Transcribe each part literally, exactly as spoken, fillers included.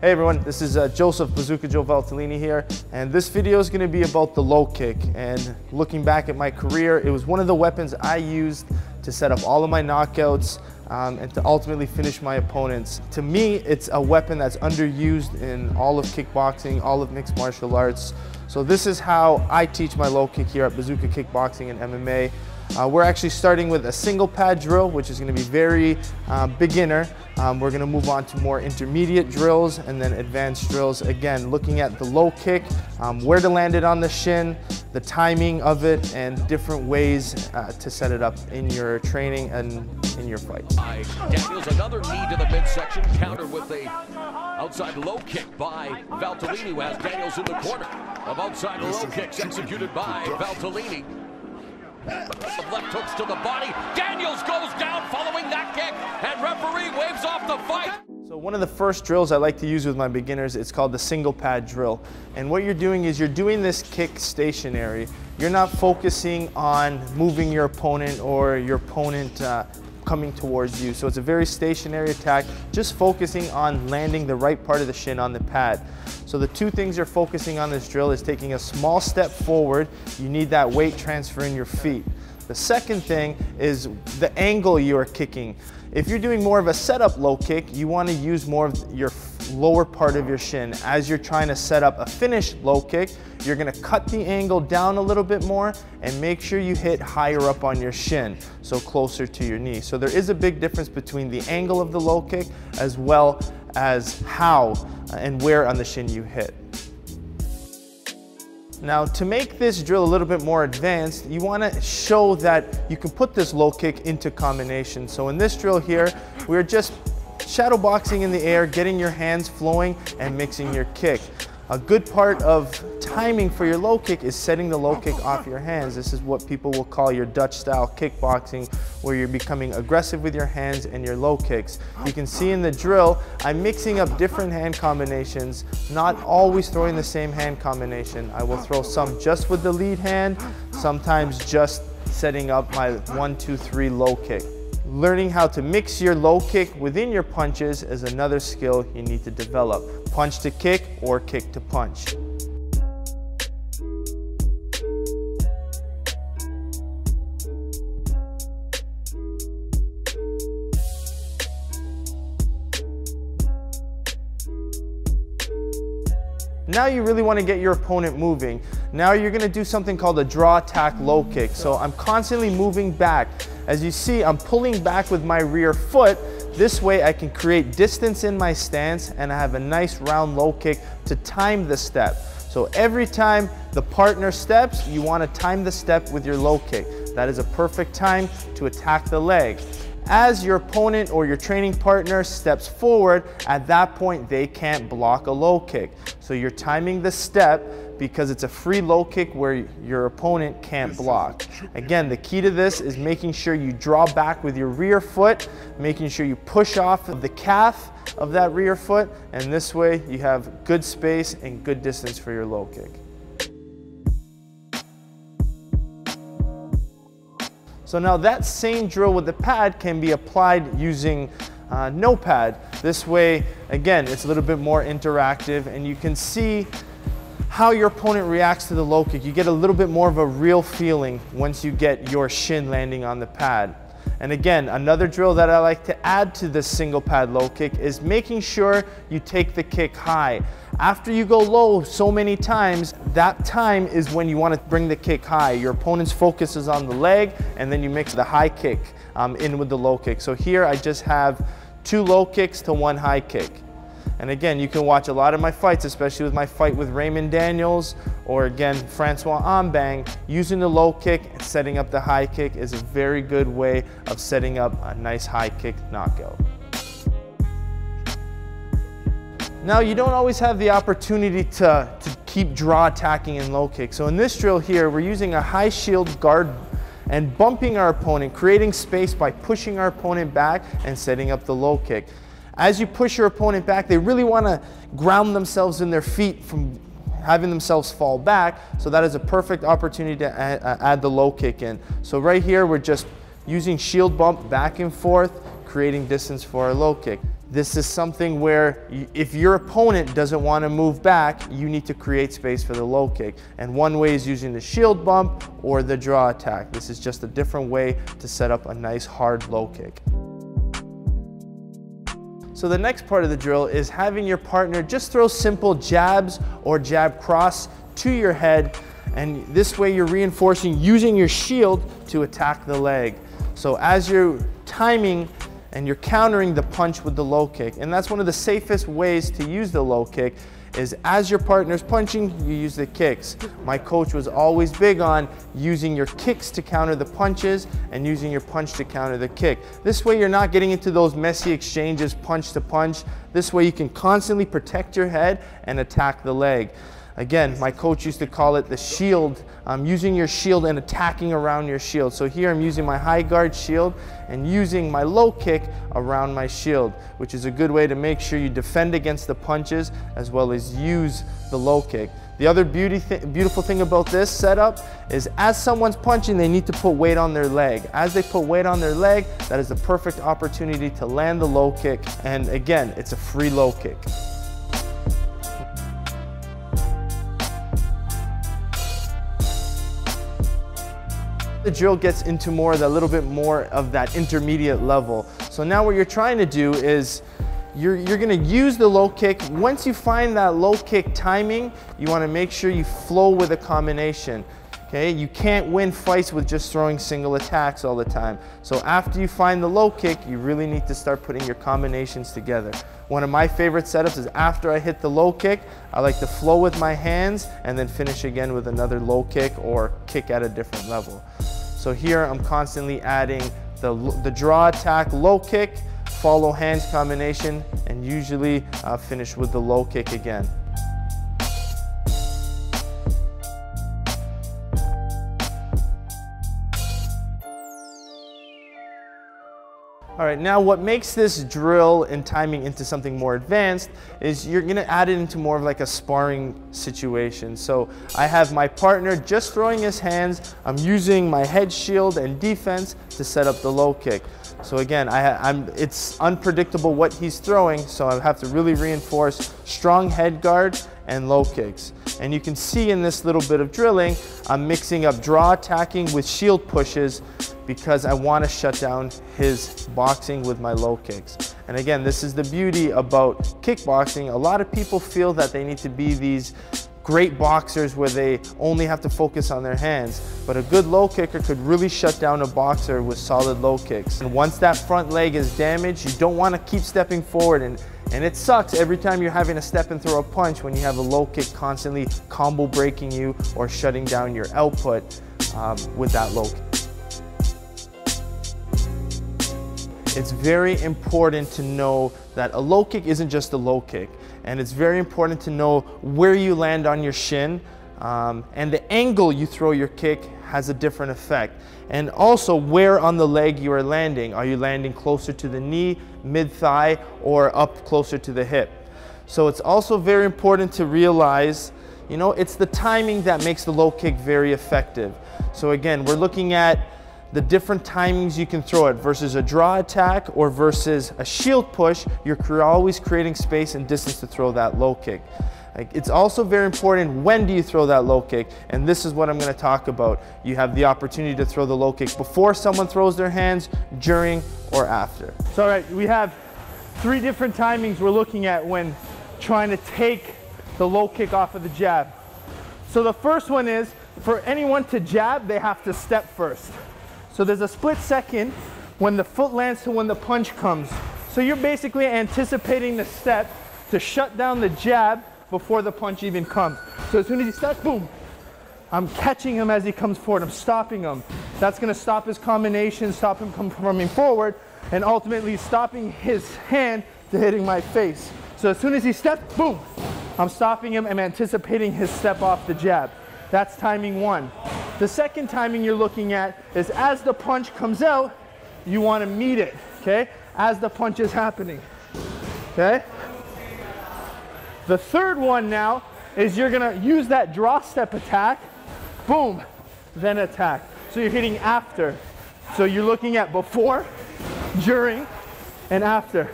Hey everyone, this is uh, Joseph Bazooka Joe Valtellini here, and this video is going to be about the low kick. And looking back at my career, it was one of the weapons I used to set up all of my knockouts um, and to ultimately finish my opponents. To me, it's a weapon that's underused in all of kickboxing, all of mixed martial arts. So this is how I teach my low kick here at Bazooka Kickboxing and M M A. Uh, we're actually starting with a single pad drill, which is going to be very uh, beginner. Um, we're going to move on to more intermediate drills and then advanced drills. Again, looking at the low kick, um, where to land it on the shin, the timing of it, and different ways uh, to set it up in your training and in your fight. Daniels, another knee to the midsection, countered with the outside low kick by Valtellini, who has Daniels in the corner. Of outside low kicks executed by Valtellini. Left hooks to the body. Daniels goes down following that kick, and referee waves off the fight. So one of the first drills I like to use with my beginners, it's called the single pad drill. And what you're doing is you're doing this kick stationary. You're not focusing on moving your opponent or your opponent uh, coming towards you. So it's a very stationary attack, just focusing on landing the right part of the shin on the pad. So the two things you're focusing on this drill is taking a small step forward. You need that weight transfer in your feet. The second thing is the angle you are kicking. If you're doing more of a setup low kick, you want to use more of your lower part of your shin. As you're trying to set up a finished low kick, you're going to cut the angle down a little bit more and make sure you hit higher up on your shin, so closer to your knee. So there is a big difference between the angle of the low kick as well as how and where on the shin you hit. Now, to make this drill a little bit more advanced, you want to show that you can put this low kick into combination. So in this drill here, we're just shadow boxing in the air, getting your hands flowing and mixing your kick. A good part of timing for your low kick is setting the low kick off your hands. This is what people will call your Dutch style kickboxing, where you're becoming aggressive with your hands and your low kicks. You can see in the drill, I'm mixing up different hand combinations, not always throwing the same hand combination. I will throw some just with the lead hand, sometimes just setting up my one, two, three low kick. Learning how to mix your low kick within your punches is another skill you need to develop. Punch to kick or kick to punch. Now you really want to get your opponent moving. Now you're going to do something called a draw attack low kick. So I'm constantly moving back. As you see, I'm pulling back with my rear foot. This way I can create distance in my stance, and I have a nice round low kick to time the step. So every time the partner steps, you want to time the step with your low kick. That is a perfect time to attack the leg. As your opponent or your training partner steps forward, at that point they can't block a low kick. So you're timing the step because it's a free low kick where your opponent can't block. Again, the key to this is making sure you draw back with your rear foot, making sure you push off the calf of that rear foot, and this way you have good space and good distance for your low kick. So now that same drill with the pad can be applied using uh, no pad. This way, again, it's a little bit more interactive, and you can see how your opponent reacts to the low kick. You get a little bit more of a real feeling once you get your shin landing on the pad. And again, another drill that I like to add to this single pad low kick is making sure you take the kick high. After you go low so many times, that time is when you want to bring the kick high. Your opponent's focus is on the leg, and then you mix the high kick um, in with the low kick. So here I just have two low kicks to one high kick. And again, you can watch a lot of my fights, especially with my fight with Raymond Daniels or again, Francois Ambang. Using the low kick and setting up the high kick is a very good way of setting up a nice high kick knockout. Now, you don't always have the opportunity to, to keep draw attacking and low kick. So in this drill here, we're using a high shield guard and bumping our opponent, creating space by pushing our opponent back and setting up the low kick. As you push your opponent back, they really want to ground themselves in their feet from having themselves fall back. So that is a perfect opportunity to add, uh, add the low kick in. So right here, we're just using shield bump back and forth, creating distance for our low kick. This is something where if your opponent doesn't want to move back, you need to create space for the low kick. And one way is using the shield bump or the draw attack. This is just a different way to set up a nice hard low kick. So the next part of the drill is having your partner just throw simple jabs or jab cross to your head. And this way you're reinforcing using your shield to attack the leg. So as you're timing, and you're countering the punch with the low kick. And that's one of the safest ways to use the low kick is as your partner's punching, you use the kicks. My coach was always big on using your kicks to counter the punches and using your punch to counter the kick. This way you're not getting into those messy exchanges punch to punch. This way you can constantly protect your head and attack the leg. Again, my coach used to call it the shield. I'm using your shield and attacking around your shield. So here I'm using my high guard shield and using my low kick around my shield, which is a good way to make sure you defend against the punches as well as use the low kick. The other beauty th- beautiful thing about this setup is as someone's punching, they need to put weight on their leg. As they put weight on their leg, that is the perfect opportunity to land the low kick. And again, it's a free low kick. The drill gets into more a little bit more of that intermediate level. So now what you're trying to do is you're, you're going to use the low kick. Once you find that low kick timing, you want to make sure you flow with a combination. Okay, you can't win fights with just throwing single attacks all the time. So after you find the low kick, you really need to start putting your combinations together. One of my favorite setups is after I hit the low kick, I like to flow with my hands and then finish again with another low kick or kick at a different level. So here I'm constantly adding the, the draw attack, low kick, follow hands combination, and usually uh, finish with the low kick again. All right, now what makes this drill and timing into something more advanced is you're gonna add it into more of like a sparring situation. So I have my partner just throwing his hands. I'm using my head shield and defense to set up the low kick. So again, I, I'm, it's unpredictable what he's throwing, so I have to really reinforce strong head guard and low kicks. And you can see in this little bit of drilling, I'm mixing up draw attacking with shield pushes because I want to shut down his boxing with my low kicks. And again, this is the beauty about kickboxing. A lot of people feel that they need to be these great boxers where they only have to focus on their hands. But a good low kicker could really shut down a boxer with solid low kicks. And once that front leg is damaged, you don't want to keep stepping forward. And And it sucks every time you're having to step and throw a punch when you have a low kick constantly combo breaking you or shutting down your output um, with that low kick. It's very important to know that a low kick isn't just a low kick. And it's very important to know where you land on your shin. Um, and the angle you throw your kick has a different effect. And also where on the leg you are landing. Are you landing closer to the knee, mid-thigh, or up closer to the hip? So it's also very important to realize, you know, it's the timing that makes the low kick very effective. So again, we're looking at the different timings you can throw it versus a draw attack or versus a shield push. You're always creating space and distance to throw that low kick. Like, it's also very important when do you throw that low kick, and this is what I'm going to talk about. You have the opportunity to throw the low kick before someone throws their hands, during, or after. So all right, we have three different timings we're looking at when trying to take the low kick off of the jab. So the first one is for anyone to jab, they have to step first. So there's a split second when the foot lands to when the punch comes. So you're basically anticipating the step to shut down the jab before the punch even comes. So as soon as he steps, boom, I'm catching him as he comes forward, I'm stopping him. That's gonna stop his combination, stop him from coming forward, and ultimately stopping his hand to hitting my face. So as soon as he steps, boom, I'm stopping him, I'm anticipating his step off the jab. That's timing one. The second timing you're looking at is as the punch comes out, you wanna meet it, okay? As the punch is happening, okay? The third one now is you're gonna use that draw step attack, boom, then attack. So you're hitting after. So you're looking at before, during, and after.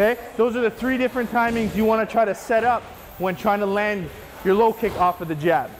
okay? Those are the three different timings you wanna try to set up when trying to land your low kick off of the jab.